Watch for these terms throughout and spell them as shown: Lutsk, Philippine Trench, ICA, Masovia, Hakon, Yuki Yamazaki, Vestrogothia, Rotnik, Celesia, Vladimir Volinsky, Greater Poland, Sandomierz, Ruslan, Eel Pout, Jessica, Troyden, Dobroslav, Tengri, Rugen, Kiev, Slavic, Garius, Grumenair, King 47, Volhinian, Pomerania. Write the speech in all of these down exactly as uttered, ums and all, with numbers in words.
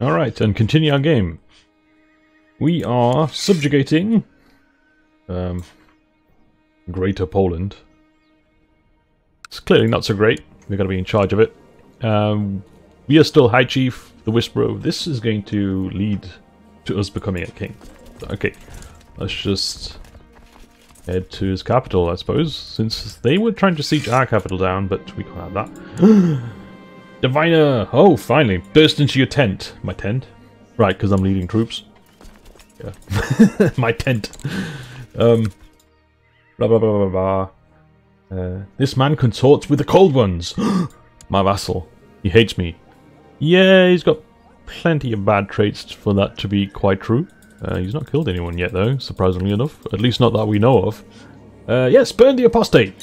Alright, and continue our game. We are subjugating um, Greater Poland. It's clearly not so great. We're going to be in charge of it. Um, we are still High Chief, the Whisperer. This is going to lead to us becoming a king. Okay, let's just head to his capital, I suppose, since they were trying to siege our capital down, but we can't have that. Diviner! Oh, finally! Burst into your tent. My tent? Right, because I'm leading troops. Yeah. My tent. Um, blah, blah, blah, blah, blah. Uh, this man consorts with the cold ones. My vassal. He hates me. Yeah, he's got plenty of bad traits for that to be quite true. Uh, he's not killed anyone yet, though, surprisingly enough. At least not that we know of. Uh, yes, burn the apostate!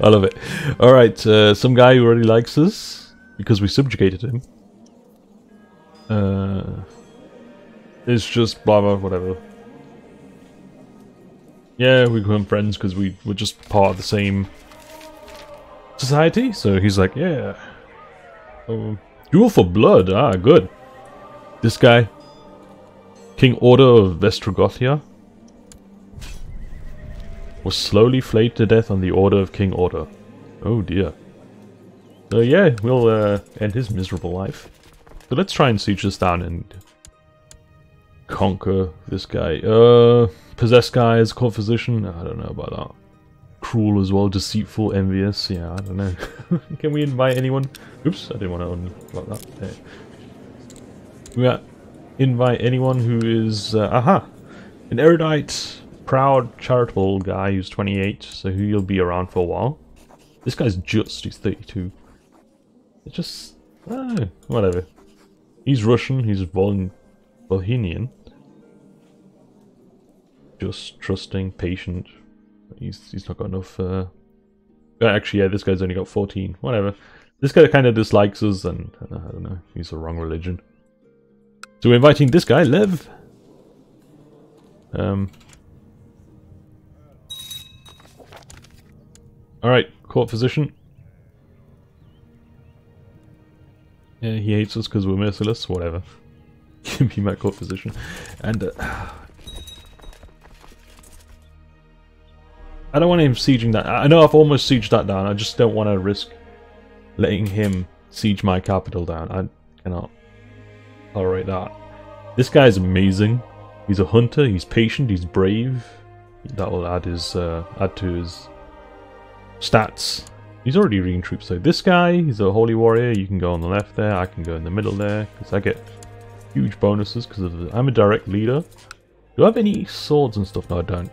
I love it. Alright, uh, some guy who already likes us because we subjugated him. Uh, it's just blah blah, whatever. Yeah, we become friends because we were just part of the same society. So he's like, yeah. Um, duel for blood, ah, good. This guy. King Order of Vestrogothia. Was slowly flayed to death on the order of King Order. Oh dear. So yeah, we'll uh, end his miserable life. So let's try and siege this down and conquer this guy. Uh, possess guy is called physician. I don't know about that. Cruel as well, deceitful, envious. Yeah, I don't know. Can we invite anyone? Oops, I didn't want to unlock that. There. We got invite anyone who is uh, aha, an erudite. Proud, charitable guy who's twenty-eight, so he'll be around for a while. This guy's just, he's thirty-two. It's just, oh, whatever. He's Russian, he's Vol Volhinian. Just, trusting, patient. He's, he's not got enough, uh... actually, yeah, this guy's only got fourteen, whatever. This guy kind of dislikes us, and uh, I don't know, he's the wrong religion. So we're inviting this guy, Lev. Um... Alright, court physician. Yeah, he hates us because we're merciless, whatever. Give me my court physician. And, uh, I don't want him sieging that. I know I've almost sieged that down, I just don't want to risk letting him siege my capital down. I cannot tolerate that. This guy's amazing. He's a hunter, he's patient, he's brave. That will add his, uh, add to his stats. He's already reading troops, so this guy, he's a holy warrior. You can go on the left there, I can go in the middle there, because I get huge bonuses because I'm a direct leader. Do I have any swords and stuff? No, I don't.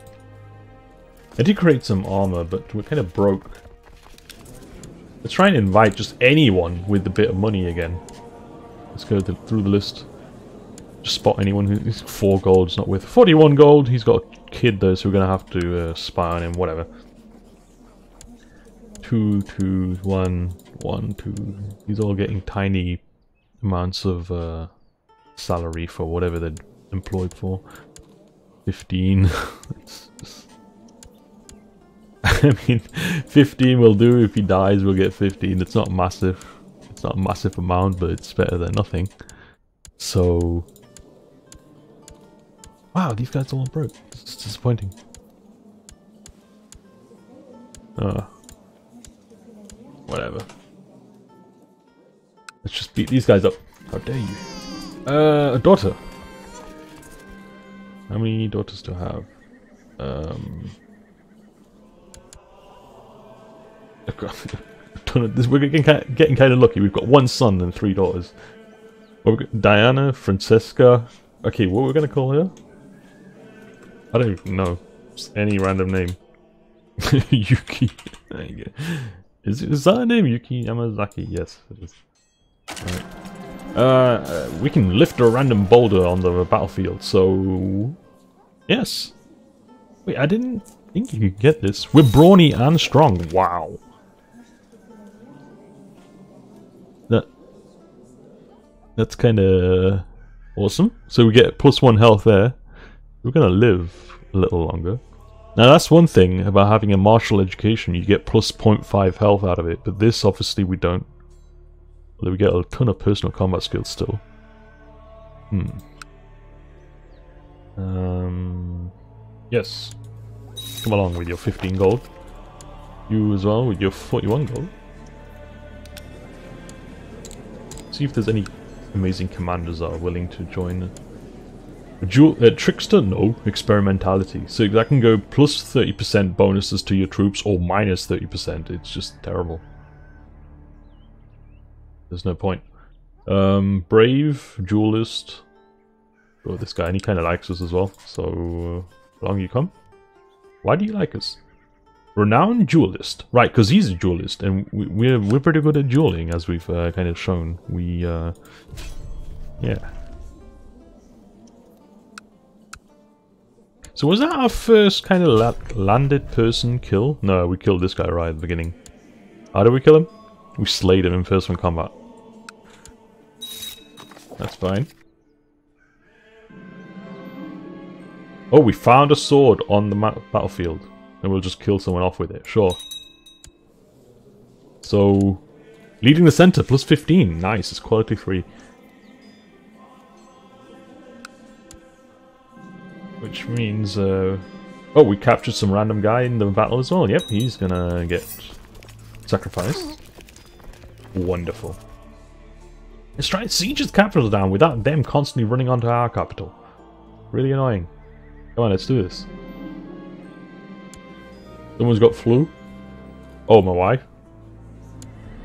I did create some armor, but we're kind of broke. Let's try and invite just anyone with a bit of money again. Let's go th through the list. Just spot anyone who's four gold's not worth forty-one gold. He's got a kid though, so we're going to have to uh, spy on him, whatever. Two, two, one, one, two. He's all getting tiny amounts of uh, salary for whatever they're employed for. Fifteen. It's just... I mean, fifteen will do. If he dies, we'll get fifteen. It's not massive. It's not a massive amount, but it's better than nothing. So, wow, these guys are all broke. It's disappointing. Ah. Uh. Whatever. Let's just beat these guys up. How dare you? Uh, a daughter. How many daughters do I have? Um, this, we're getting, getting kind of lucky. We've got one son and three daughters. Diana, Francesca. Okay, what we're gonna call her? I don't even know. Just any random name. Yuki. There you go. Is, is that a name? Yuki Yamazaki? Yes, it is. Right. Uh, we can lift a random boulder on the battlefield, so... Yes! Wait, I didn't think you could get this. We're brawny and strong. Wow. That... That's kinda... awesome. So we get plus one health there. We're gonna live a little longer. Now that's one thing about having a martial education, you get plus zero point five health out of it, but this obviously we don't. Although we get a ton of personal combat skills still. Hmm. Um, yes. Come along with your fifteen gold. You as well with your forty-one gold. See if there's any amazing commanders that are willing to join. Dual, uh, trickster? No. Experimentality. So that can go plus thirty percent bonuses to your troops or minus thirty percent. It's just terrible. There's no point. Um, brave, duelist. Oh, this guy, and he kind of likes us as well. So, uh, along you come. Why do you like us? Renowned duelist. Right, because he's a duelist, and we, we're, we're pretty good at dueling, as we've uh, kind of shown. We, uh... yeah. So was that our first kind of la landed person kill? No, we killed this guy right at the beginning. How did we kill him? We slayed him in first one combat. That's fine. Oh, we found a sword on the battlefield. And we'll just kill someone off with it, sure. So, leading the center, plus fifteen. Nice, it's quality three. Which means, uh, oh, we captured some random guy in the battle as well. Yep, he's gonna get sacrificed. Wonderful. Let's try and siege his capital down without them constantly running onto our capital. Really annoying. Come on, let's do this. Someone's got flu. Oh, my wife.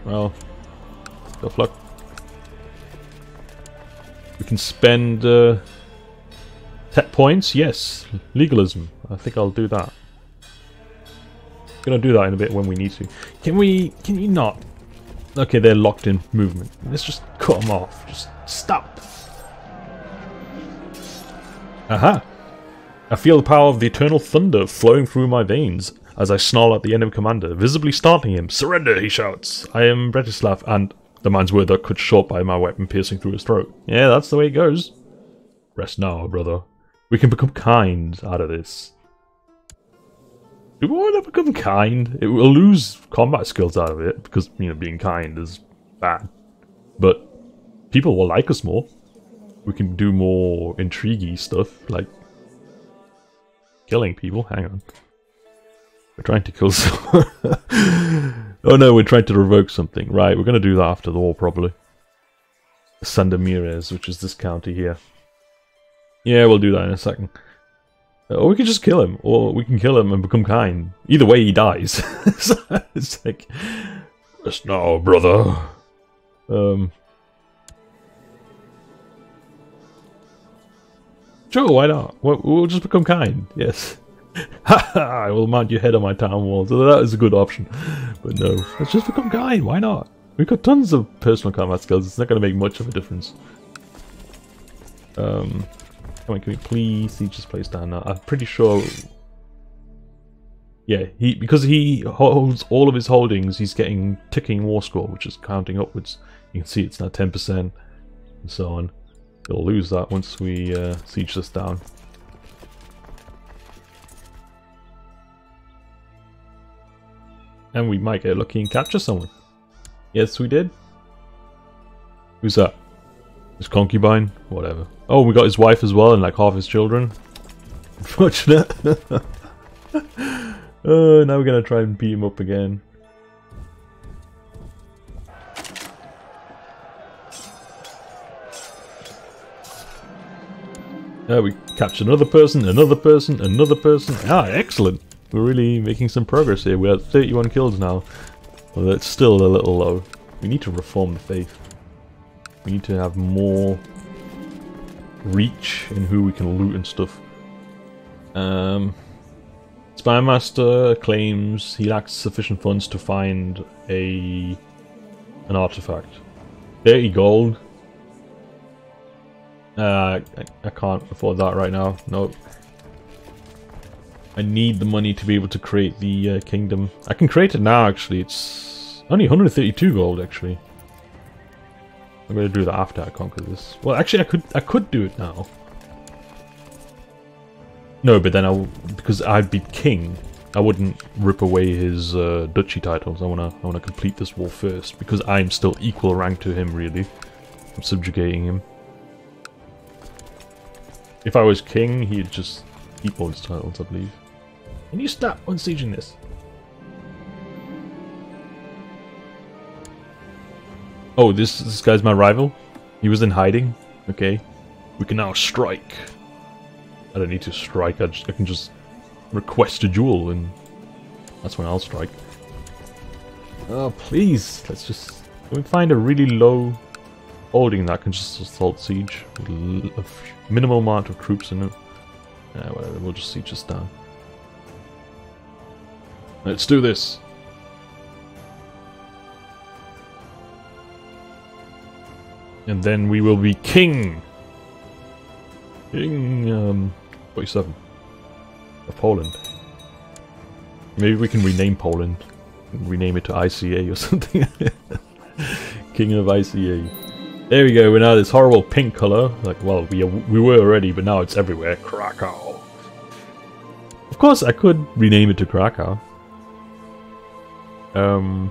Well, tough luck. We can spend... Uh, Tech points? Yes. Legalism. I think I'll do that. I'm gonna do that in a bit when we need to. Can we... Can you not? Okay, they're locked in movement. Let's just cut them off. Just stop. Aha! I feel the power of the eternal thunder flowing through my veins as I snarl at the enemy commander, visibly startling him. Surrender, he shouts. I am Bretislav, and the man's word that cut short by my weapon piercing through his throat. Yeah, that's the way it goes. Rest now, brother. We can become kind out of this. Do we want to become kind? It will lose combat skills out of it, because, you know, being kind is bad. But people will like us more. We can do more intriguey stuff, like killing people. Hang on. We're trying to kill someone. Oh no, we're trying to revoke something. Right, we're going to do that after the war, probably. Sandomierz, which is this county here. Yeah, we'll do that in a second. Or we can just kill him. Or we can kill him and become kind. Either way, he dies. So it's like... Just now, brother. Um... Sure, why not? We'll, we'll just become kind. Yes. I will mount your head on my town wall. So that is a good option. But no. Let's just become kind. Why not? We've got tons of personal combat skills. It's not going to make much of a difference. Um... Come on, can we please siege this place down now? I'm pretty sure... Yeah, he because he holds all of his holdings, he's getting ticking war score, which is counting upwards. You can see it's now ten percent, and so on. He'll lose that once we uh, siege this down. And we might get lucky and capture someone. Yes, we did. Who's that? His concubine? Whatever. Oh, we got his wife as well and like half his children. Unfortunate. uh, now we're going to try and beat him up again. Uh, we captured another person, another person, another person. Ah, excellent. We're really making some progress here. We're at thirty-one kills now. Well, that's still a little low. We need to reform the faith. We need to have more reach in who we can loot and stuff. Um, Spymaster claims he lacks sufficient funds to find a an artifact. thirty gold. Uh, I, I can't afford that right now. Nope. I need the money to be able to create the uh, kingdom. I can create it now, actually. It's only one hundred thirty-two gold, actually. I'm gonna do that after I conquer this. Well, actually, I could I could do it now. No, but then I w because I'd be king, I wouldn't rip away his uh, duchy titles. I wanna I wanna complete this war first because I'm still equal rank to him. Really, I'm subjugating him. If I was king, he'd just keep all his titles, I believe. Can you stop unsieging this? Oh, this this guy's my rival. He was in hiding. Okay, we can now strike. I don't need to strike. I, just, I can just request a duel, and that's when I'll strike. Oh, please! Let's just can we find a really low holding that can just assault siege with a minimal amount of troops in it. Yeah, whatever. We'll just siege this down. Let's do this. And then we will be king! King, um, forty-seven. Of Poland. Maybe we can rename Poland. Rename it to I C A or something. King of I C A. There we go, we're now this horrible pink colour. Like, well, we, we were already, but now it's everywhere. Krakow. Of course, I could rename it to Krakow. Um...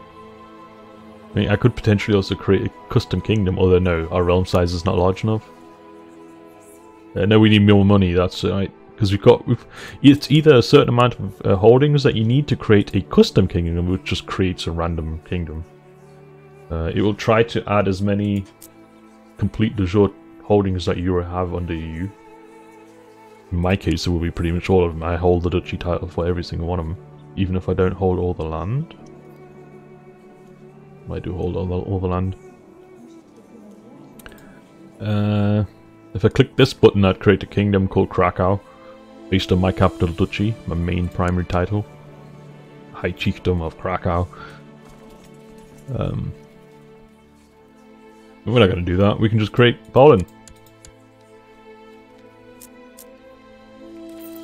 I mean, I could potentially also create a custom kingdom, although no, our realm size is not large enough. Uh, no, we need more money, that's right. Because we've got... We've, it's either a certain amount of uh, holdings that you need to create a custom kingdom, which just creates a random kingdom. Uh, it will try to add as many complete de jure holdings that you have under you. In my case, it will be pretty much all of them. I hold the duchy title for every single one of them, even if I don't hold all the land. I do hold all the, all the land. Uh, if I click this button, I'd create a kingdom called Krakow, based on my capital duchy, my main primary title, High Chiefdom of Krakow. Um, we're not going to do that. We can just create Poland,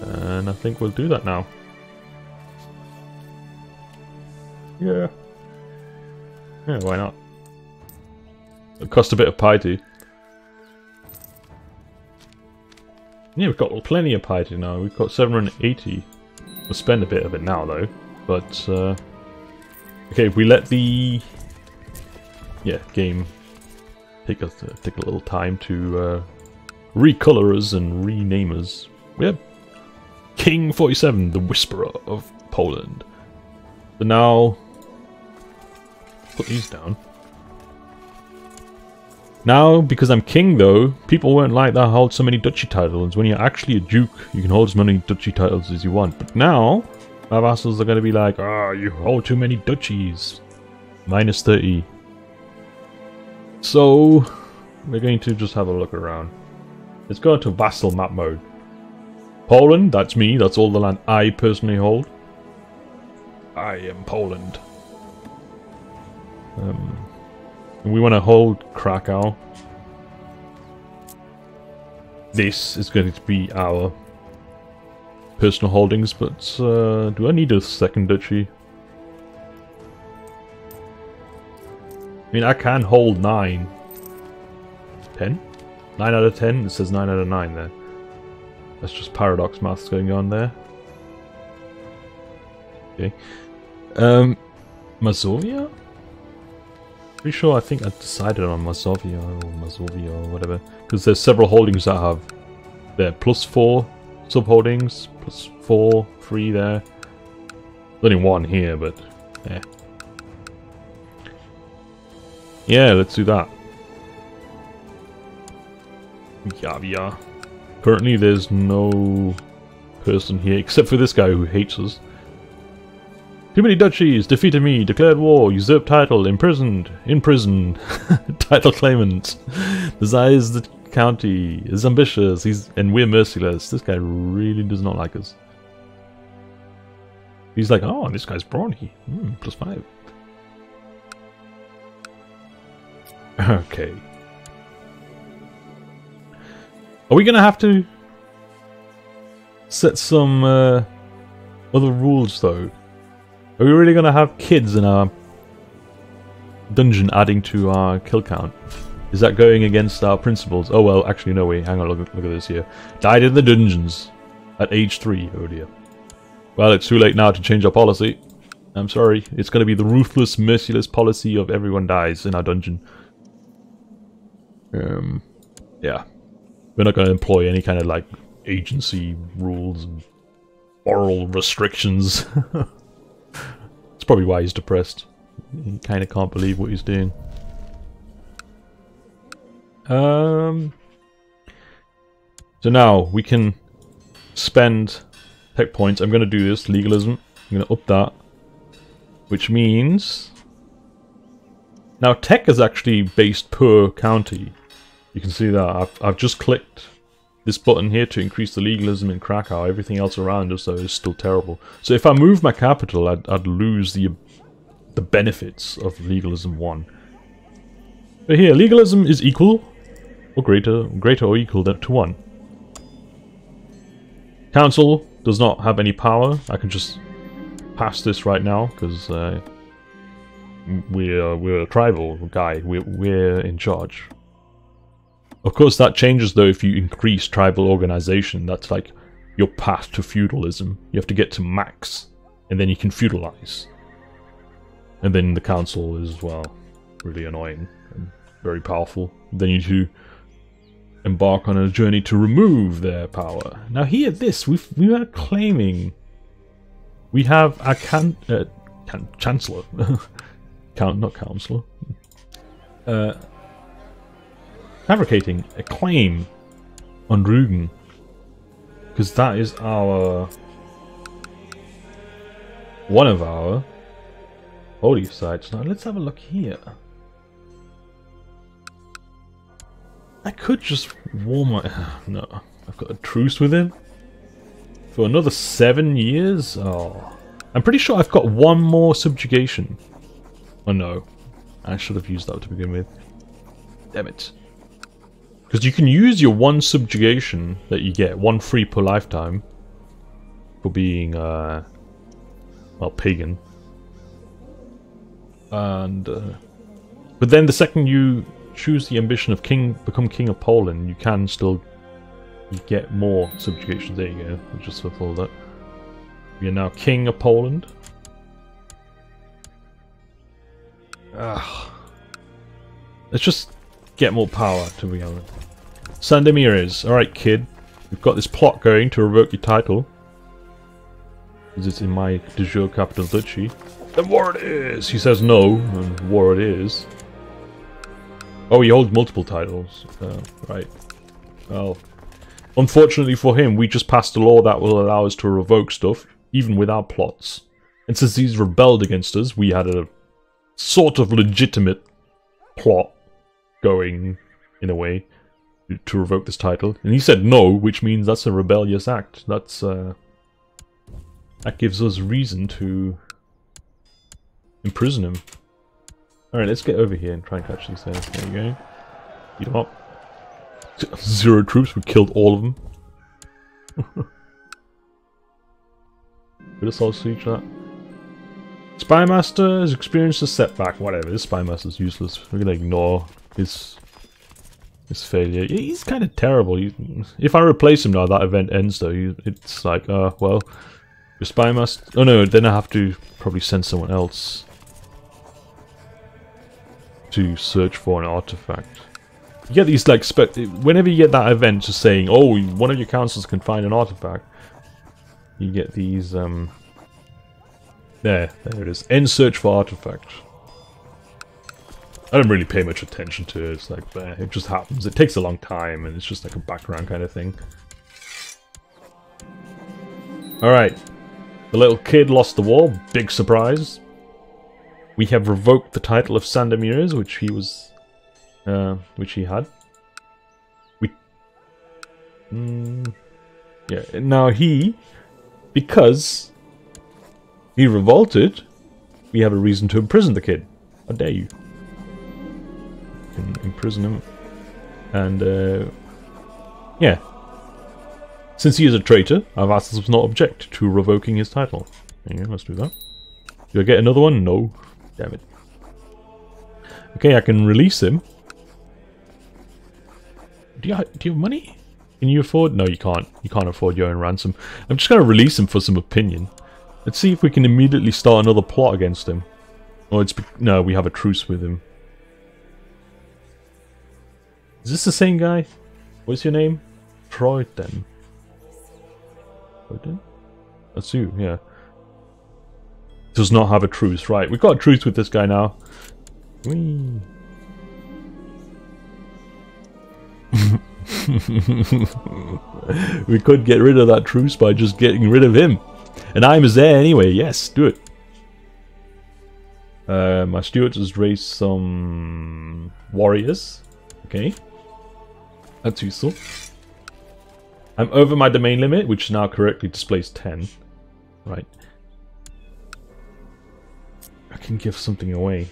and I think we'll do that now. Yeah. Yeah, why not? It cost a bit of pie too. Yeah, we've got plenty of pie too now. We've got seven hundred eighty. We'll spend a bit of it now though. But, uh... okay, if we let the... yeah, game take us uh, take a little time to uh, recolor us and rename us. Yep. King forty-seven, the Whisperer of Poland. But now... put these down. Now, because I'm king though, people won't like that I hold so many duchy titles. When you're actually a duke, you can hold as many duchy titles as you want. But now, my vassals are going to be like, ah, oh, you hold too many duchies. Minus thirty. So, we're going to just have a look around. Let's go into vassal map mode. Poland, that's me. That's all the land I personally hold. I am Poland. Um, and we want to hold Krakow. This is going to be our personal holdings, but uh, do I need a second duchy? I mean, I can hold nine. Ten? Nine out of ten? It says nine out of nine there. That's just paradox maths going on there. Okay. Um, Masovia? Pretty sure I think I decided on Masovia or Masovia or whatever. Because there's several holdings that have there. Plus four subholdings, plus four, three there. There's only one here, but yeah. Yeah, let's do that. Yavia. Currently there's no person here except for this guy who hates us. Too many duchies, defeated me, declared war, usurped title, imprisoned, in prison, title claimant, desires the county, is ambitious, he's and we're merciless. This guy really does not like us. He's like, oh, this guy's brawny. Mm, plus five. Okay. Are we gonna have to set some uh, other rules though? Are we really gonna have kids in our dungeon adding to our kill count? Is that going against our principles? Oh well, actually no, wait, hang on, look, look at this here. Died in the dungeons. at age three earlier. Well, it's too late now to change our policy. I'm sorry. It's gonna be the ruthless, merciless policy of everyone dies in our dungeon. Um, yeah. We're not gonna employ any kind of, like, agency rules and moral restrictions. It's probably why he's depressed. He kinda can't believe what he's doing. Um... So now, we can spend tech points. I'm gonna do this, legalism. I'm gonna up that. Which means... Now tech is actually based per county. You can see that. I've, I've just clicked this button here to increase the legalism in Krakow. Everything else around us though is still terrible. So if I move my capital, I'd, I'd lose the, the benefits of legalism one. But here, legalism is equal or greater, greater or equal than to one. Council does not have any power. I can just pass this right now because uh, we're we're a tribal guy. We're we're in charge. Of course, that changes though if you increase tribal organization. That's like your path to feudalism. You have to get to max, and then you can feudalize. And then the council is, well, really annoying and very powerful. Then you do embark on a journey to remove their power. Now here, this we we are claiming. We have a can, uh, can chancellor, count not councillor. Uh, fabricating a claim on Rugen because that is our one of our holy sites. Now let's have a look here. I could just warm my no. I've got a truce with him for another seven years. Oh, I'm pretty sure I've got one more subjugation. Oh no, I should have used that to begin with. Damn it. Because you can use your one subjugation that you get, one free per lifetime, for being, uh, well, pagan. And, uh, but then the second you choose the ambition of king, become king of Poland, you can still get more subjugation. There you go, we just fulfill that. We are now king of Poland. Ugh. Let's just get more power, to be honest. Sandomierz, alright kid, we've got this plot going to revoke your title. Because it's in my de jure capital duchy. Then war it is! He says no, and war it is. Oh, he holds multiple titles. Uh, right. Well, unfortunately for him, we just passed a law that will allow us to revoke stuff, even with our plots. And since he's rebelled against us, we had a sort of legitimate plot going, in a way, to revoke this title. And he said no, which means that's a rebellious act. That's, uh... that gives us reason to imprison him. Alright, let's get over here and try and catch these guys. There you go. Beat them up. Zero troops, we killed all of them. We'll assault siege that. Spymaster has experienced a setback. Whatever, this Spymaster's useless. We're gonna ignore his his failure. He's kind of terrible. He, if I replace him now, that event ends though. He, it's like, uh, well, your Spymaster. Oh no, then I have to probably send someone else to search for an artifact. You get these, like, spe whenever you get that event just saying, oh, one of your councils can find an artifact, you get these, um... There, there it is. End search for artifact. I don't really pay much attention to it, it's like, eh, it just happens. It takes a long time, and it's just like a background kind of thing. Alright. The little kid lost the war. Big surprise. We have revoked the title of Sandomierz, which he was... Uh, which he had. We... Mm, yeah, now he... Because... he revolted, we have a reason to imprison the kid. How dare you. You can imprison him. And, uh... yeah. Since he is a traitor, I've asked us not object to revoking his title. Yeah, let's do that. Do I get another one? No. Damn it. Okay, I can release him. Do you, do you have money? Can you afford? No, you can't. You can't afford your own ransom. I'm just going to release him for some opinion. Let's see if we can immediately start another plot against him. Oh, it's... No, we have a truce with him. Is this the same guy? What's your name? Troyden. Troyden? That's you, yeah. Does not have a truce. Right, we've got a truce with this guy now. Whee. We could get rid of that truce by just getting rid of him. And I'm his heir anyway. Yes, do it. Uh, my Stuarts has raised some warriors. Okay. That's useful. I'm over my domain limit, which now correctly displays ten. Right. I can give something away.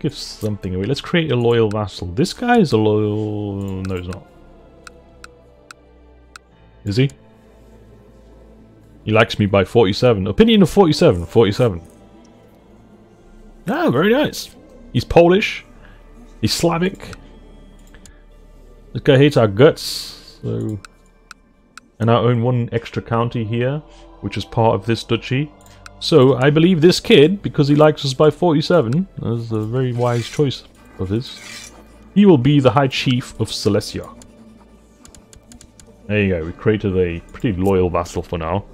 Give something away. Let's create a loyal vassal. This guy is a loyal... No, he's not. Is he? He likes me by forty-seven. Opinion of forty-seven. forty-seven. Ah, very nice. He's Polish. He's Slavic. This guy hates our guts. So, and I own one extra county here, which is part of this duchy. So, I believe this kid, because he likes us by forty-seven, that's a very wise choice of his, he will be the High Chief of Celesia. There you go, we created a pretty loyal vassal for now.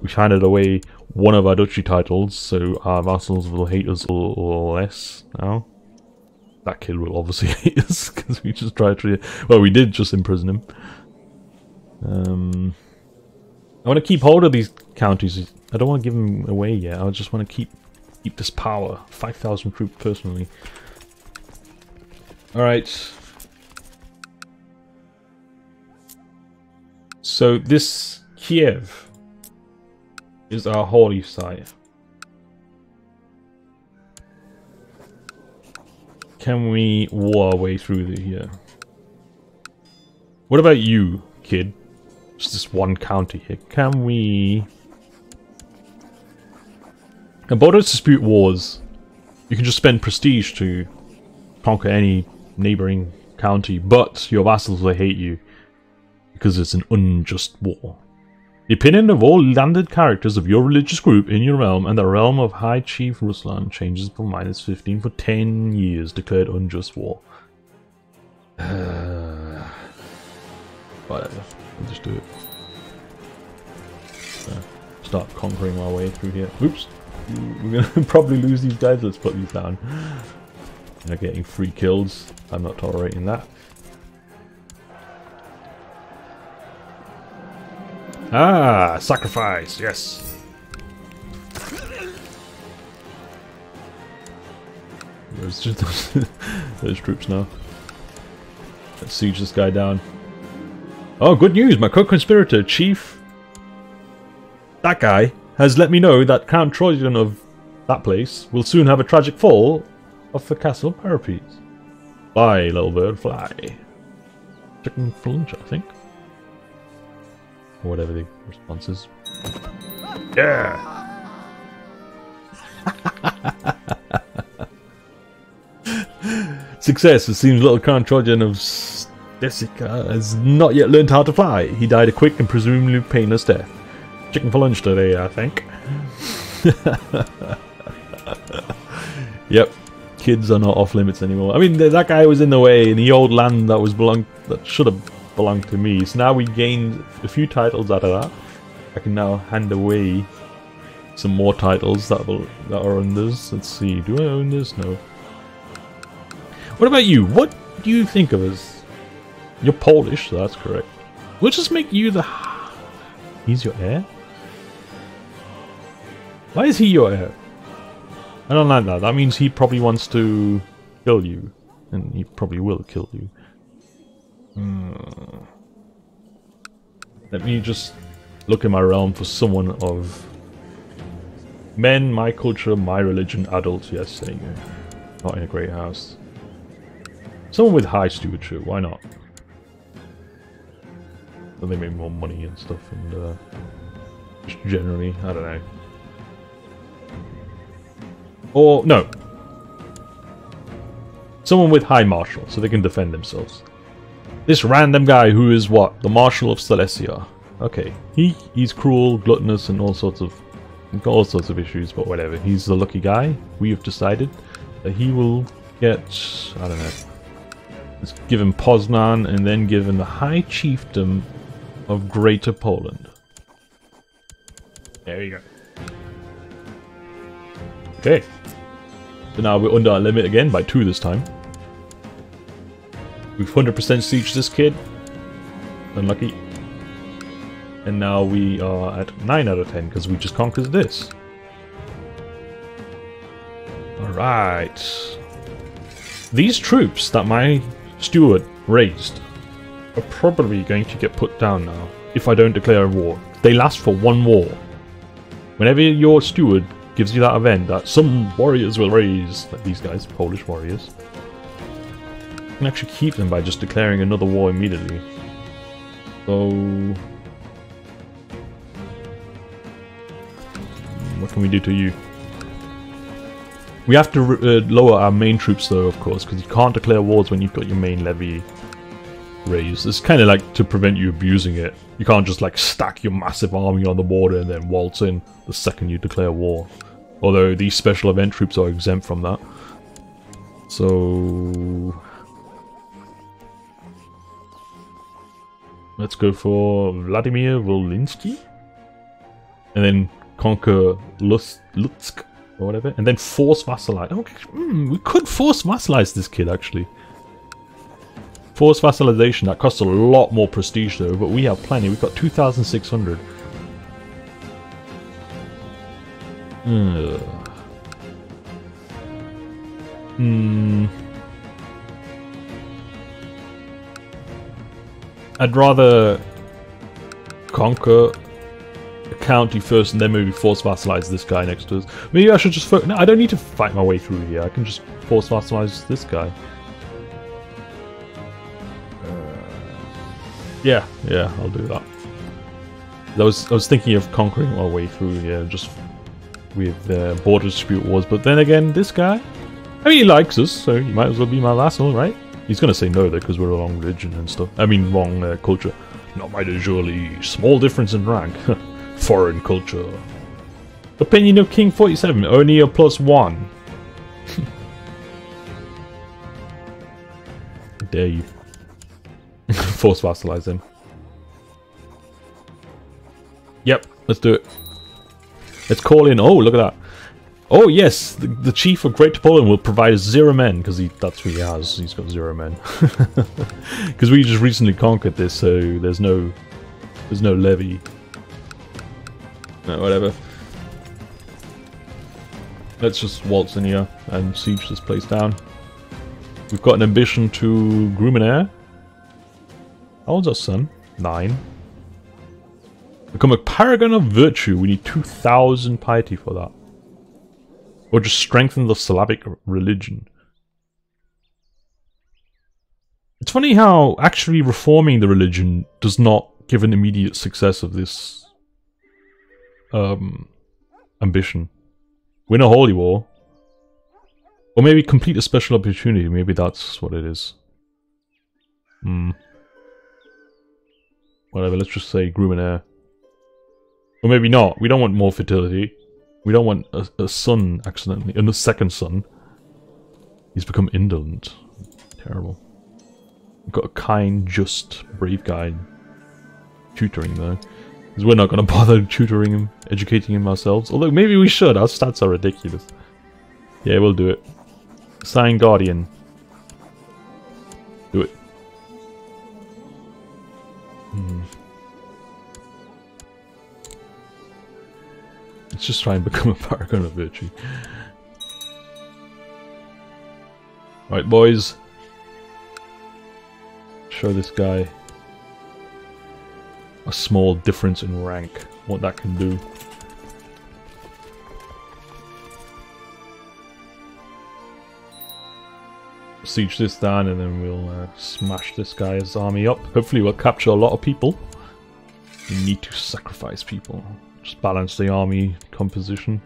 We've handed away one of our duchy titles, so our vassals will hate us or less now. That kid will obviously hate us, because we just tried to... Well, we did just imprison him. Um, I want to keep hold of these counties. I don't want to give him away yet. I just want to keep keep this power. five thousand troops personally. Alright. So this Kiev is our holy site. Can we war our way through here? What about you, kid? Just this one county here. Can we... And borders dispute wars. You can just spend prestige to conquer any neighbouring county, but your vassals will hate you because it's an unjust war. The opinion of all landed characters of your religious group in your realm and the realm of High Chief Ruslan changes from minus fifteen for ten years. Declared unjust war. Uh, whatever. I'll just do it. So, start conquering our way through here. Oops. We're gonna probably lose these guys. Let's put these down. They're getting free kills. I'm not tolerating that. Ah, sacrifice. Yes. There's just those, those troops now. Let's siege this guy down. Oh, good news! My co-conspirator, Chief. That guy. Has let me know that Count Trojan of that place will soon have a tragic fall off the castle parapet. Fly, little bird, fly. Chicken for lunch, I think. Or whatever the response is. Yeah! Success! It seems little Count Trojan of Jessica has not yet learned how to fly. He died a quick and presumably painless death. Chicken for lunch today, I think. Yep, kids are not off limits anymore. I mean, that guy was in the way in the old land that was belong that should have belonged to me. So now we gained a few titles out of that. I can now hand away some more titles that will that are on this. Let's see, do I own this? No. What about you? What do you think of us? You're Polish, so that's correct. We'll just make you the. He's your heir. Why is he your heir? I don't like that. That means he probably wants to kill you. And he probably will kill you. Mm. Let me just look in my realm for someone of... Men, my culture, my religion, adults. Yes, there you go. Not in a great house. Someone with high stewardship. Why not? They make more money and stuff, and uh, just generally, I don't know. Or, no. Someone with high martial, so they can defend themselves. This random guy who is what? The Marshal of Celesia. Okay. He he's cruel, gluttonous, and all sorts of all sorts of issues, but whatever. He's the lucky guy. We have decided that he will get, I don't know. Let's give him Poznan and then give him the High Chiefdom of Greater Poland. There we go. Okay. So now we're under our limit again by two this time. We've one hundred percent sieged this kid. Unlucky. And now we are at nine out of ten because we just conquered this. Alright. These troops that my steward raised are probably going to get put down now if I don't declare a war. They last for one war. Whenever your steward gives you that event that some warriors will raise, like these guys, Polish warriors, you can actually keep them by just declaring another war immediately. So, what can we do to you? We have to uh, lower our main troops though, of course, because you can't declare wars when you've got your main levy raised. It's kind of like to prevent you abusing it. You can't just like stack your massive army on the border and then waltz in the second you declare war. Although these special event troops are exempt from that. So let's go for Vladimir Volinsky. And then conquer Lutsk or whatever. And then force vassalize. Okay, mm, we could force vassalize this kid actually. Force vassalization, that costs a lot more prestige though, but we have plenty. We've got two thousand six hundred. Hmm. I'd rather conquer a county first and then maybe force vassalize this guy next to us. Maybe I should just fo- No, I don't need to fight my way through here. I can just force vassalize this guy. Yeah, yeah, I'll do that. I was, I was thinking of conquering my way through here, just with uh, border dispute wars, but then again, this guy, I mean, he likes us, so he might as well be my vassal, right? He's gonna say no, though, because we're a wrong religion and stuff. I mean, wrong uh, culture. Not my de jure, small difference in rank. Foreign culture. Opinion of King forty-seven, only a plus one. Dare you. Force vassalize him. Yep, let's do it. Let's call in. Oh, look at that. Oh, yes, the, the chief of Greater Poland will provide zero men, because that's what he has. He's got zero men. Because we just recently conquered this, so there's no there's no levy. No, whatever. Let's just waltz in here and siege this place down. We've got an ambition to Grumenair. How old's our son? Nine. Become a paragon of virtue. We need two thousand piety for that. Or just strengthen the Slavic religion. It's funny how actually reforming the religion does not give an immediate success of this um, ambition. Win a holy war. Or maybe complete a special opportunity. Maybe that's what it is. Hmm. Whatever, let's just say Grumenair. Or maybe not. We don't want more fertility. We don't want a, a son accidentally. And a second son. He's become indolent. Terrible. We've got a kind, just, brave guy tutoring though. Because we're not going to bother tutoring him, educating him ourselves. Although maybe we should. Our stats are ridiculous. Yeah, we'll do it. Sign Guardian. Do it. Hmm. Let's just try and become a paragon of virtue. Right, boys. Show this guy a small difference in rank. What that can do. Siege this down and then we'll uh, smash this guy's army up. Hopefully we'll capture a lot of people. We need to sacrifice people. Just balance the army composition.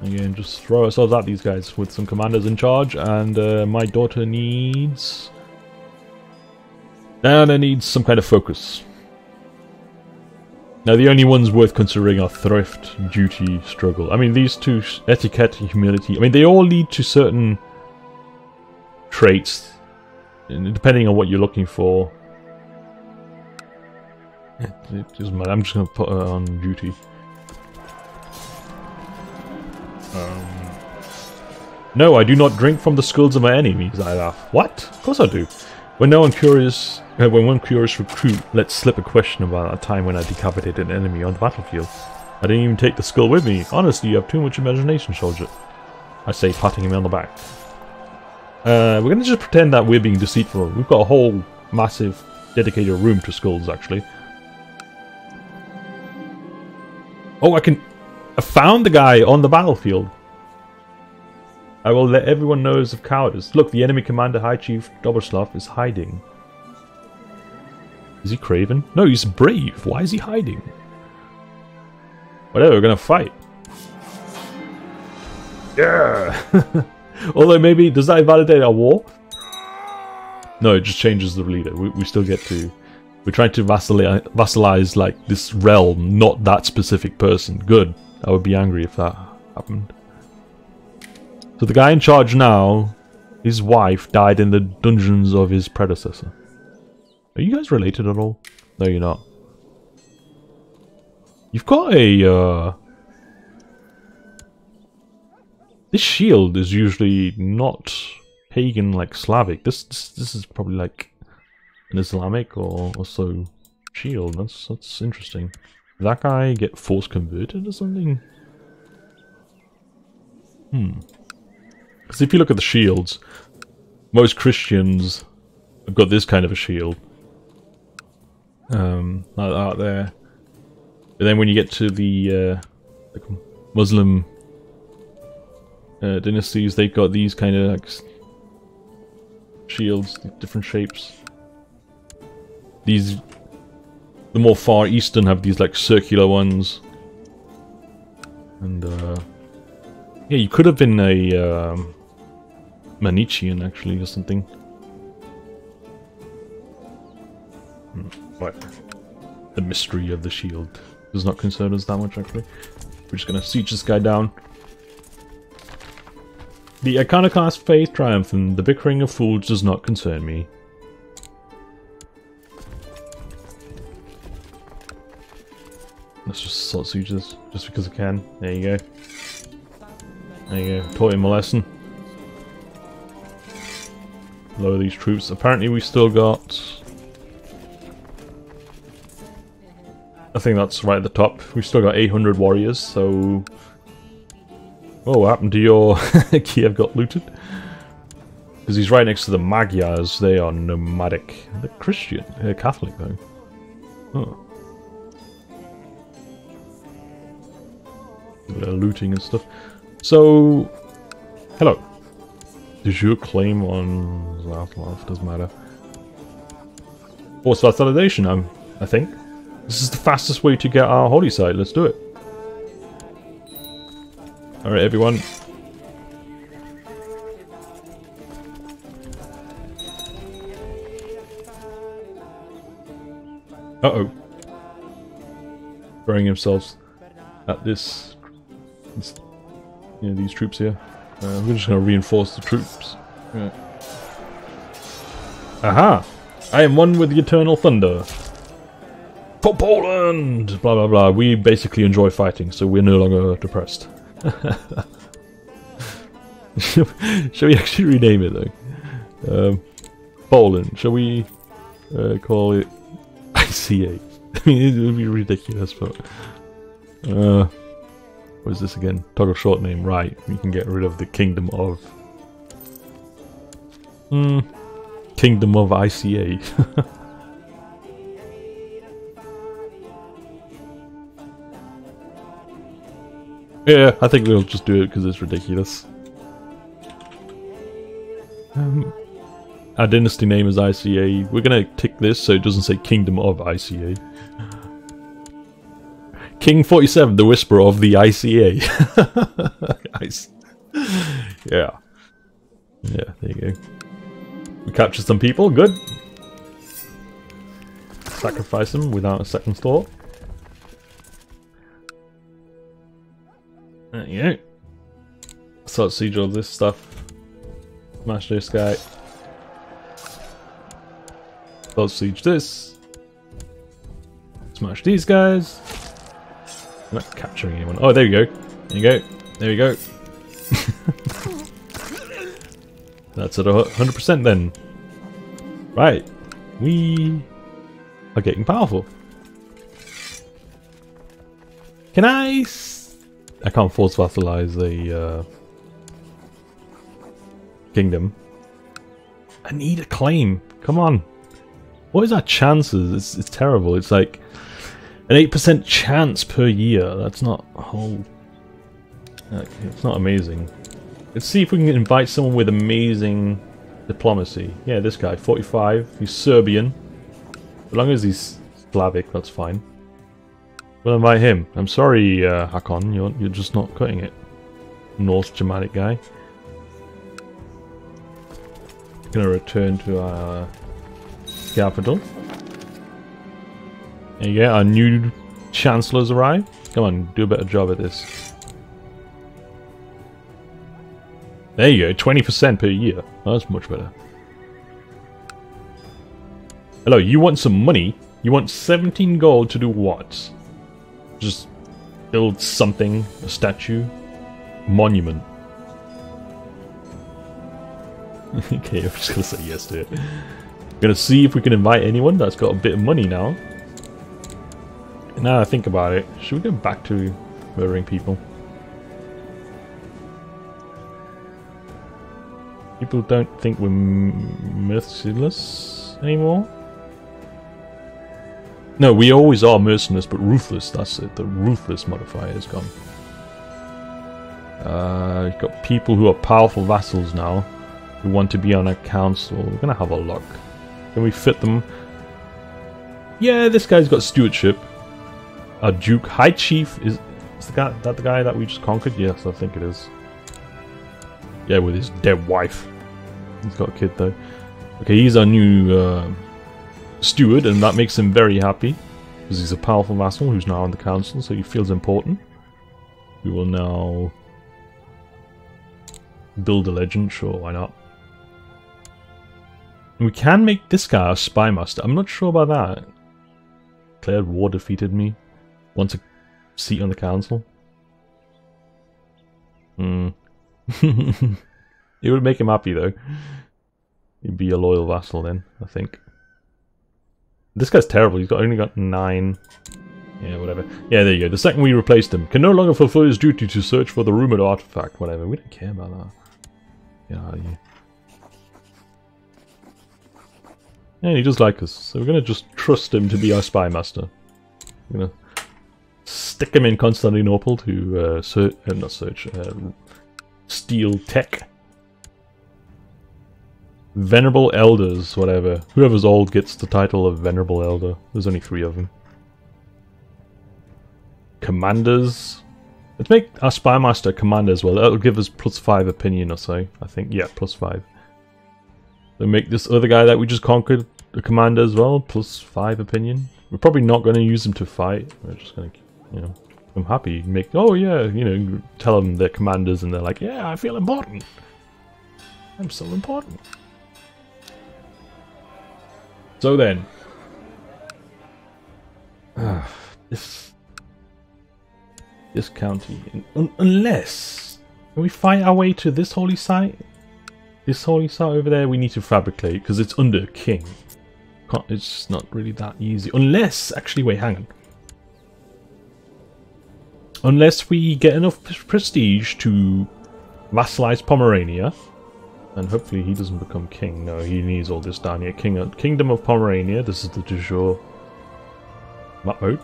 Again, just throw ourselves at these guys with some commanders in charge. And uh, my daughter needs And I need some kind of focus. Now the only ones worth considering are thrift, duty, struggle. I mean, these two, etiquette and humility, I mean, they all lead to certain traits, depending on what you're looking for. It doesn't matter, I'm just going to put her on duty. Um, no, I do not drink from the skulls of my enemies, I laugh. What? Of course I do. When no one curious, uh, when one curious recruit lets slip a question about a time when I decapitated an enemy on the battlefield. I didn't even take the skull with me. Honestly, you have too much imagination, soldier. I say, patting him on the back. Uh, we're gonna just pretend that we're being deceitful. We've got a whole massive dedicated room to skulls, actually. Oh, I can... I found the guy on the battlefield. I will let everyone know of cowardice. Look, the enemy commander, High Chief Dobroslav, is hiding. Is he craven? No, he's brave. Why is he hiding? Whatever, we're gonna fight. Yeah! Although maybe, does that validate our war? No, it just changes the leader. We, we still get to... We're trying to vassalize, vassalize, like, this realm, not that specific person. Good. I would be angry if that happened. So the guy in charge now, his wife died in the dungeons of his predecessor. Are you guys related at all? No, you're not. You've got a... Uh... This shield is usually not pagan, like Slavic. This this, this is probably like an Islamic or, or so shield. That's, that's interesting. Did that guy get force converted or something? Hmm. Because if you look at the shields, most Christians have got this kind of a shield. Um, like that there. But then when you get to the, uh, the Muslim uh, dynasties, they've got these kind of like shields, different shapes. These, the more Far Eastern have these like circular ones. And uh, yeah, you could have been a... Um, Manichean, actually, or something. Hmm, right. The mystery of the shield does not concern us that much, actually. We're just gonna siege this guy down. The iconoclast faith triumphant, the bickering of fools does not concern me. Let's just sort siege this, just because I can. There you go. There you go. Taught him a lesson. Lower these troops. Apparently we still got... I think that's right at the top. We've still got eight hundred warriors, so... Oh, what happened to your... Kiev got looted? Because he's right next to the Magyars. They are nomadic. They're Christian. They're Catholic, though. Huh. A bit of looting and stuff. So... Hello. Does your claim on Zaflav? Doesn't matter. Force validation, um, I think. This is the fastest way to get our holy site. Let's do it. Alright, everyone. Uh-oh. Throwing themselves at this... this you know, these troops here. Uh, we're just going to reinforce the troops. Right. Aha! I am one with the eternal thunder. For Poland! Blah blah blah. We basically enjoy fighting, so we're no longer depressed. Shall we actually rename it though? Um, Poland. Shall we uh, call it I C A? I mean, it would be ridiculous, but... Uh, What is this again? Toggle short name, right. We can get rid of the Kingdom of... Hmm... Kingdom of I C A. Yeah, I think we'll just do it because it's ridiculous. Um, our dynasty name is I C A. We're gonna tick this so it doesn't say Kingdom of I C A. King forty-seven, the whisperer of the I C A. Nice. Yeah. Yeah, there you go. We captured some people, good. sacrifice them without a second thought. There you go. So let's siege all this stuff. Smash this guy. Let's siege this. Smash these guys. I'm not capturing anyone. Oh, there we go. There you go. There we go. That's at one hundred percent then. Right. We are getting powerful. Can I... S I can't force vassalize the uh, kingdom. I need a claim. Come on. What is our chances? It's, it's terrible. It's like an eight percent chance per year. That's not a whole... It's not amazing. Let's see if we can invite someone with amazing diplomacy. Yeah, this guy, forty-five. He's Serbian. As long as he's Slavic, that's fine. We'll invite him. I'm sorry, uh, Hakon, you're, you're just not cutting it. Norse Germanic guy. Gonna return to our capital. There you go, our new chancellor's arrived. Come on, do a better job at this. There you go, twenty percent per year. That's much better. Hello, you want some money? You want seventeen gold to do what? Just build something, a statue, monument. Okay, I'm just gonna say yes to it. I'm gonna see if we can invite anyone that's got a bit of money now. Now that I think about it, should we go back to murdering people? People don't think we're merciless anymore. No, we always are merciless, but ruthless. That's it. The ruthless modifier is gone. Uh, you've got people who are powerful vassals now who want to be on a council. We're going to have a look. Can we fit them? Yeah, this guy's got stewardship. Our Duke High Chief is, is the guy, that the guy that we just conquered? Yes, I think it is. Yeah, with his dead wife. He's got a kid though. Okay, he's our new uh, steward, and that makes him very happy because he's a powerful vassal who's now on the council, so he feels important. We will now build a legend, sure, why not? And we can make this guy our spy master. I'm not sure about that. Declared war, defeated me. Wants a seat on the council. Hmm. It would make him happy though. He'd be a loyal vassal then, I think. This guy's terrible, he's got only got nine. Yeah, whatever. Yeah, there you go. The second we replaced him, can no longer fulfill his duty to search for the rumoured artifact, whatever. We don't care about that. Yeah, yeah. And he does like us, so we're gonna just trust him to be our spy master. We're gonna stick him in Constantinople to uh, search, uh, not search, uh, Steel tech. Venerable Elders, whatever. Whoever's old gets the title of Venerable Elder. There's only three of them. Commanders. Let's make our Spy Master a commander as well. That'll give us plus five opinion or so, I think. Yeah, plus five. We'll make this other guy that we just conquered a commander as well. Plus five opinion. We're probably not going to use him to fight. We're just going to, you know... I'm happy. Make oh yeah, you know, tell them they're commanders, and they're like, yeah, I feel important. I'm so important. So then, uh, this this county, un unless can we fight our way to this holy site, this holy site over there, we need to fabricate because it's under king. Can't, it's not really that easy. Unless, actually, wait, hang on. Unless we get enough prestige to vassalize Pomerania. And hopefully he doesn't become king. No, he needs all this down here. King, Kingdom of Pomerania. This is the du jour map mode.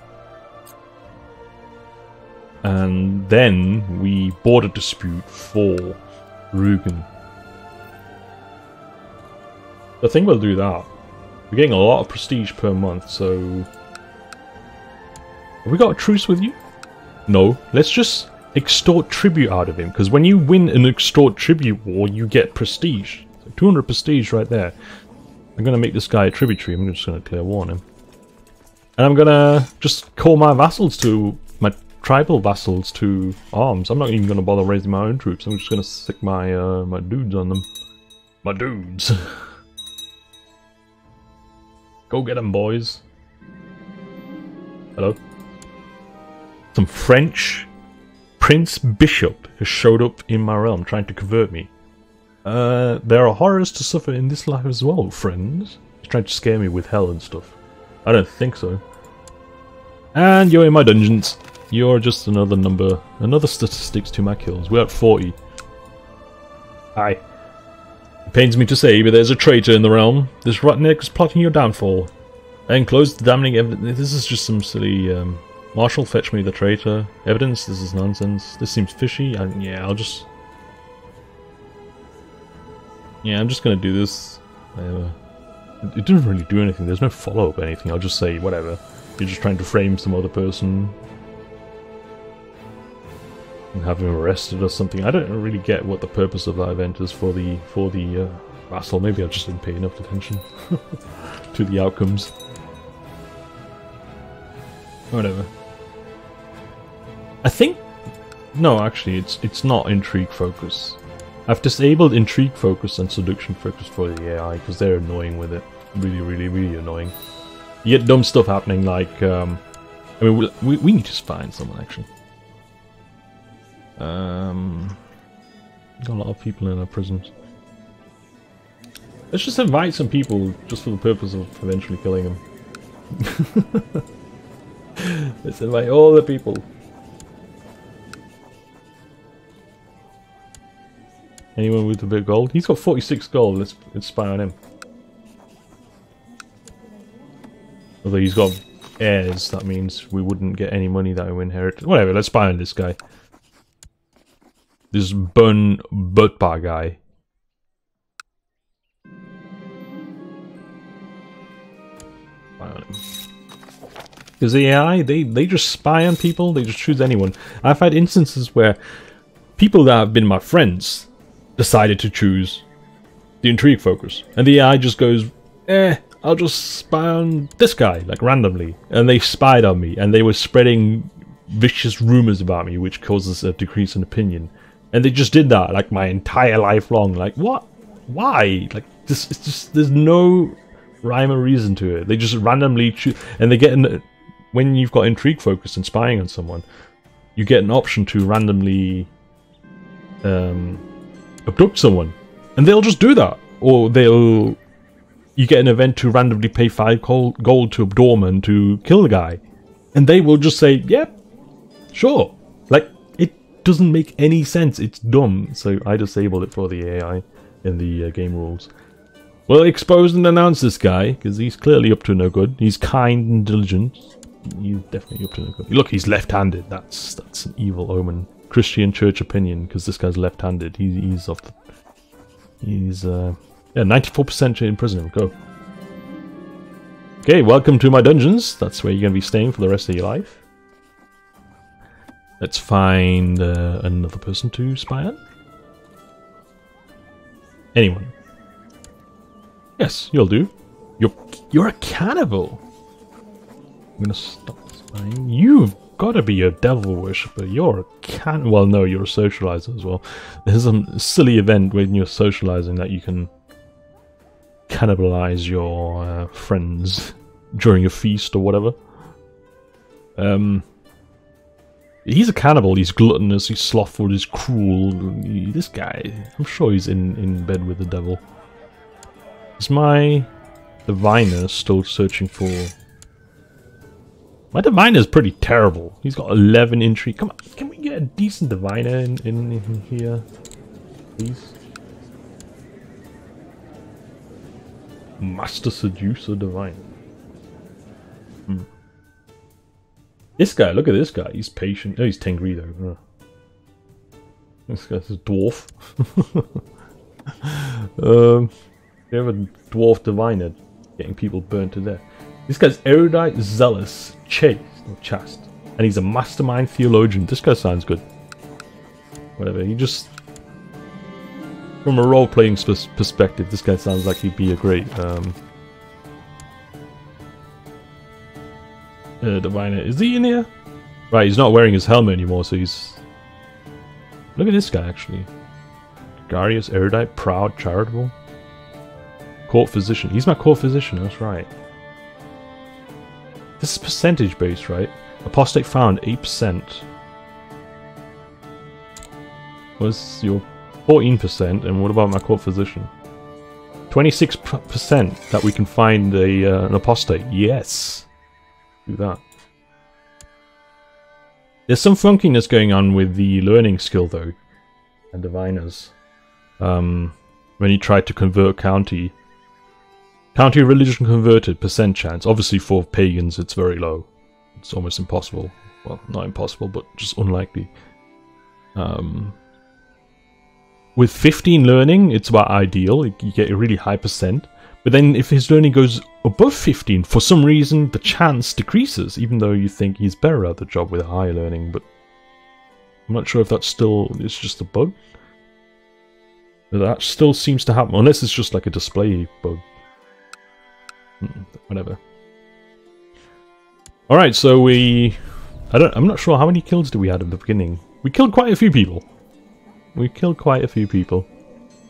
And then we border dispute for Rugen. I think we'll do that. We're getting a lot of prestige per month, so... Have we got a truce with you? No, let's just extort tribute out of him, because when you win an extort tribute war, you get prestige. So two hundred prestige right there. I'm going to make this guy a tributary. I'm just going to clear warn him. And I'm gonna just call my vassals to, my tribal vassals to arms. I'm not even gonna bother raising my own troops. I'm just gonna stick my, uh, my dudes on them. My dudes. Go get them, boys. Hello? Some French Prince Bishop has showed up in my realm trying to convert me. Uh, there are horrors to suffer in this life as well, friends. He's trying to scare me with hell and stuff. I don't think so. And you're in my dungeons. You're just another number, another statistics to my kills. We're at forty. Aye. It pains me to say, but there's a traitor in the realm. This Rotnik is plotting your downfall. I enclosed the damning evidence. This is just some silly, um... Marshal, fetch me the traitor. Evidence? This is nonsense. This seems fishy. And yeah, I'll just... Yeah, I'm just gonna do this. Whatever. It didn't really do anything. There's no follow-up or anything. I'll just say, whatever. You're just trying to frame some other person. And have him arrested or something. I don't really get what the purpose of that event is for the... for the, uh... vassal. Maybe I just didn't pay enough attention to the outcomes. Whatever. I think... No, actually, it's it's not intrigue focus. I've disabled intrigue focus and seduction focus for the A I, because they're annoying with it. Really, really, really annoying. You get dumb stuff happening, like... Um, I mean, we, we, we need to find someone, actually. Um, got a lot of people in our prisons. Let's just invite some people, just for the purpose of eventually killing them. Let's invite all the people. Anyone with a bit of gold? He's got forty-six gold. Let's, let's spy on him. Although he's got heirs, that means we wouldn't get any money that we inherit. Whatever, let's spy on this guy. This Bun Butpa guy. Spy on him. Because the A I, they, they just spy on people, they just choose anyone. I've had instances where people that have been my friends decided to choose the intrigue focus. And the A I just goes, eh, I'll just spy on this guy, like randomly. And they spied on me, and they were spreading vicious rumors about me, which causes a decrease in opinion. And they just did that, like, my entire life long. Like, what? Why? Like, this, it's just, there's no rhyme or reason to it. They just randomly choose, and they get an... When you've got intrigue focus and spying on someone, you get an option to randomly um, abduct someone, and they'll just do that. Or they'll, you get an event to randomly pay five gold to a doorman to kill the guy, and they will just say, "Yep, sure." Like, it doesn't make any sense. It's dumb. So I disabled it for the A I in the uh, game rules. Well, expose and announce this guy, because he's clearly up to no good. He's kind and diligent. He's definitely up to no good. Look, he's left-handed. That's that's an evil omen. Christian church opinion, because this guy's left-handed. He's he's off. The, he's uh yeah, ninety-four percent in prison. Go. Okay, welcome to my dungeons. That's where you're gonna be staying for the rest of your life. Let's find uh, another person to spy on. Anyone? Yes, you'll do. You're you're a cannibal. I'm gonna stop spying. You've got to be a devil worshipper. You're a can. Well, no, you're a socializer as well. There's some silly event when you're socializing that you can cannibalize your uh, friends during a feast or whatever. Um, he's a cannibal. He's gluttonous. He's slothful. He's cruel. He, this guy, I'm sure he's in in bed with the devil. Is my diviner still searching for? My diviner is pretty terrible. He's got eleven intrigue. Come on, can we get a decent diviner in, in, in here, please? Master seducer diviner. Hmm. This guy, look at this guy. He's patient. Oh, he's Tengri though. Oh. This guy's a dwarf. um, they have a dwarf diviner getting people burnt to death. This guy's erudite, zealous, chaste, chaste, and he's a mastermind theologian. This guy sounds good. Whatever, he just... From a role-playing perspective, this guy sounds like he'd be a great, um... Uh, diviner. Is he in here? Right, he's not wearing his helmet anymore, so he's... Look at this guy, actually. Garius, erudite, proud, charitable. Court physician. He's my court physician, that's right. This is percentage-based, right? Apostate found, eight percent. What's your... fourteen percent, and what about my court physician? twenty-six percent that we can find a, uh, an apostate. Yes! Do that. There's some funkiness going on with the learning skill, though, and diviners. Um, when you try to convert county. County religion converted, percent chance. Obviously for pagans it's very low. It's almost impossible. Well, not impossible, but just unlikely. Um, with fifteen learning, it's about ideal. You get a really high percent. But then if his learning goes above fifteen, for some reason the chance decreases, even though you think he's better at the job with high learning, but I'm not sure if that's still, it's just a bug. That still seems to happen, unless it's just like a display bug. Whatever. Alright, so we... I don't, I'm not sure how many kills did we had at the beginning. We killed quite a few people. We killed quite a few people.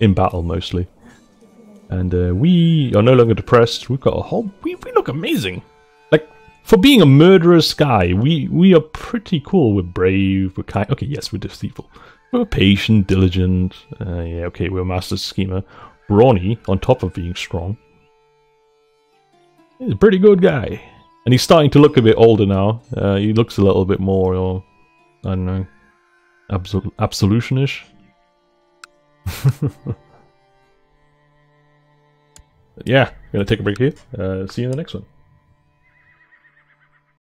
In battle, mostly. And uh, we are no longer depressed. We've got a whole... We, we look amazing. Like, for being a murderous guy, we, we are pretty cool. We're brave, we're kind... Okay, yes, we're deceitful. We're patient, diligent. Uh, yeah, okay, we're a master schemer. Brawny, on top of being strong. He's a pretty good guy. And he's starting to look a bit older now. Uh, he looks a little bit more, or... I don't know. Absol absolutionish. Yeah, we're going to take a break here. Uh, see you in the next one.